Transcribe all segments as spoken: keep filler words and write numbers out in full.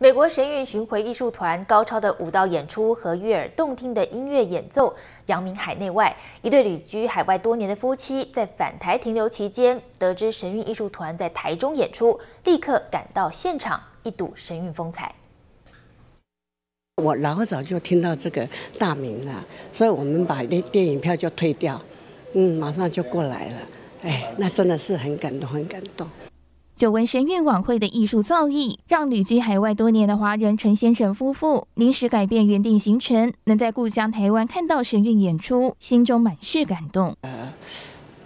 美国神韵巡回艺术团高超的舞蹈演出和悦耳动听的音乐演奏，扬名海内外。一对旅居海外多年的夫妻，在返台停留期间，得知神韵艺术团在台中演出，立刻赶到现场，一睹神韵风采。我老早就听到这个大名了，所以我们把电电影票就退掉，嗯，马上就过来了。哎，那真的是很感动，很感动。 久闻神韵晚会的艺术造诣，让旅居海外多年的华人陈先生夫妇临时改变原定行程，能在故乡台湾看到神韵演出，心中满是感动。呃，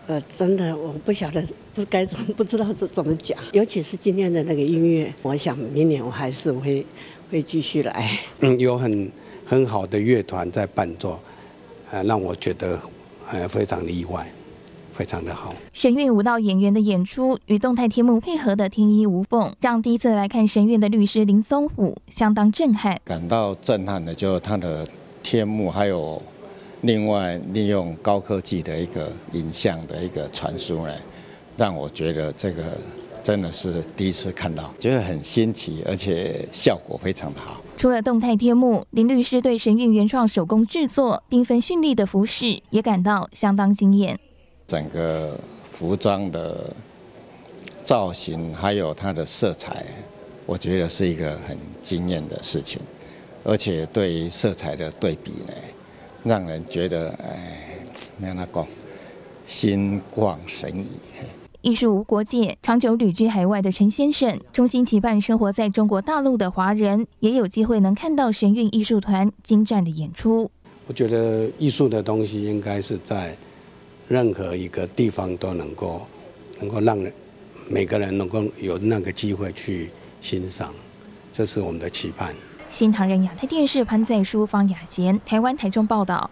呃，真的我不晓得不该怎么不知道怎怎么讲，尤其是今天的那个音乐，我想明年我还是会会继续来。嗯，有很很好的乐团在伴奏，呃，让我觉得呃非常的意外。 非常的好。神韵舞蹈演员的演出与动态天幕配合的天衣无缝，让第一次来看神韵的律师林松虎相当震撼。感到震撼的就是他的天幕，还有另外利用高科技的一个影像的一个传输呢，让我觉得这个真的是第一次看到，觉得很新奇，而且效果非常的好。 除了动态天幕，林律师对神韵原创手工制作、缤纷绚丽的服饰也感到相当惊艳。 整个服装的造型，还有它的色彩，我觉得是一个很惊艳的事情，而且对于色彩的对比呢，让人觉得哎，让他讲心旷神怡。艺术无国界，长久旅居海外的陈先生，衷心期盼生活在中国大陆的华人也有机会能看到神韵艺术团精湛的演出。我觉得艺术的东西应该是在 任何一个地方都能够，能够让人每个人能够有那个机会去欣赏，这是我们的期盼。新唐人亚太电视潘在书、方雅贤，台湾台中报道。